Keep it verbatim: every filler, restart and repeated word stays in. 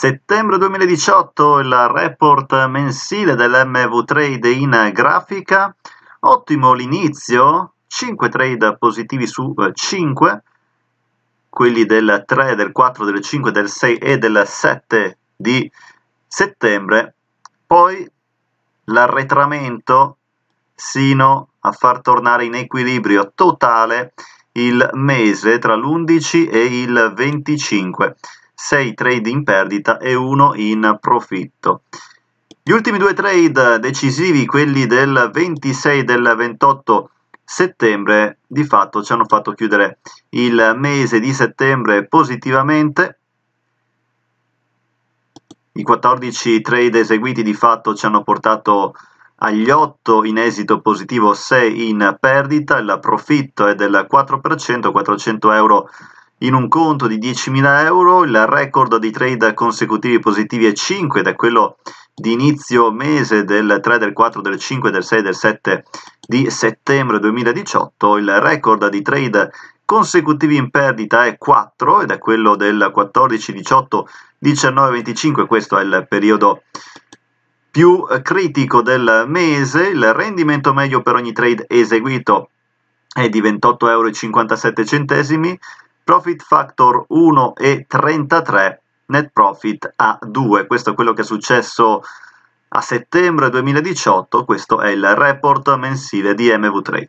settembre duemiladiciotto, il report mensile dell'M V Trade in grafica, ottimo l'inizio, cinque trade positivi su cinque, quelli del tre, del quattro, del cinque, del sei e del sette di settembre, poi l'arretramento sino a far tornare in equilibrio totale il mese tra l'undici e il venticinque, sei trade in perdita e uno in profitto. Gli ultimi due trade decisivi, quelli del ventisei e del ventotto settembre, di fatto ci hanno fatto chiudere il mese di settembre positivamente. I quattordici trade eseguiti di fatto ci hanno portato agli otto in esito positivo, sei in perdita, il profitto è del quattro per cento, quattrocento euro in un conto di diecimila euro, il record di trade consecutivi positivi è cinque, ed è quello di inizio mese del tre, del quattro, del cinque, del sei, del sette di settembre duemiladiciotto, il record di trade consecutivi in perdita è quattro, ed è quello del quattordici, diciotto, diciannove, venticinque, questo è il periodo più critico del mese. Il rendimento medio per ogni trade eseguito è di ventotto euro e cinquantasette centesimi, profit factor uno virgola trentatré, net profit a due. Questo è quello che è successo a settembre duemiladiciotto, questo è il report mensile di M V Trade.